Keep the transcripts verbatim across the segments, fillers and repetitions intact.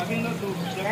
Habiendo tu ये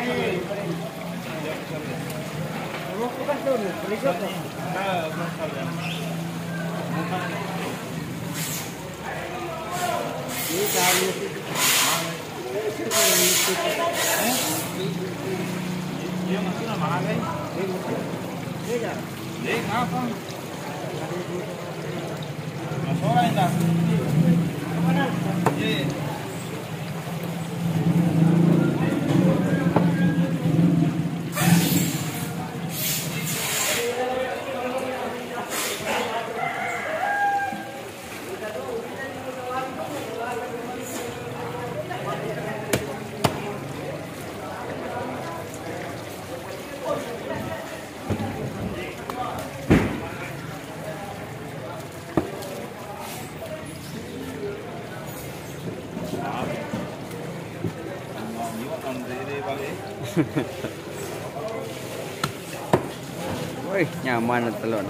wih nyaman telur.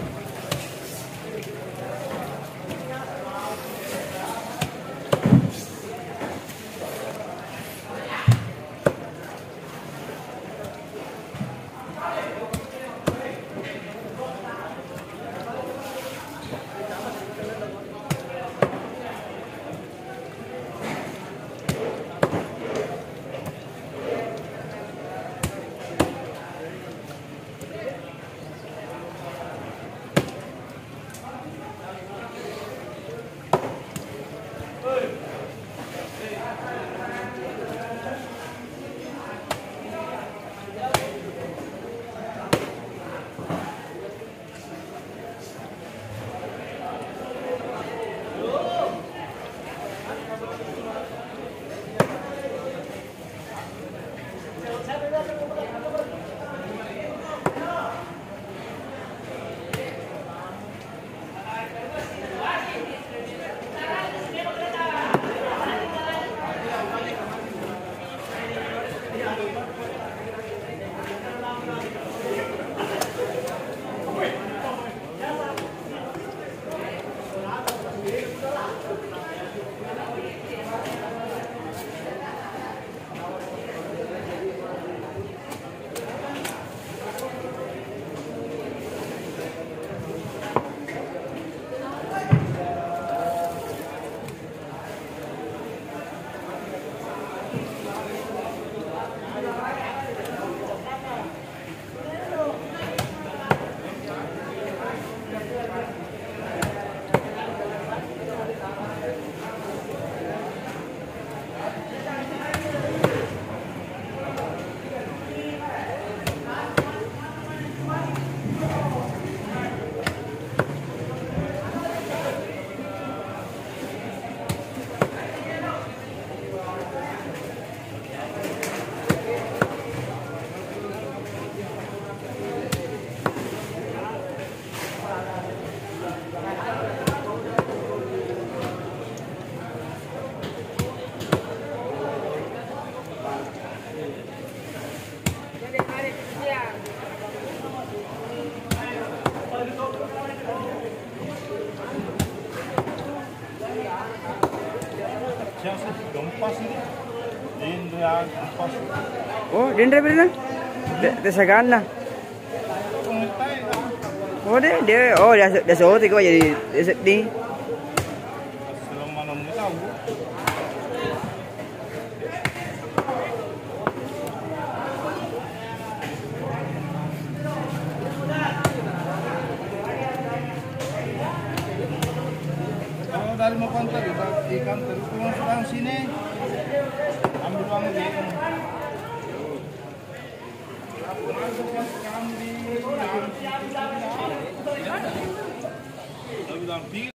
Oh, dendra berapa? Desagana. Oh dia, dia, oh dia, dia seorang tu kau jadi sedih. Dari mau konter ikan terus orang sini ambil uang di ambil uang di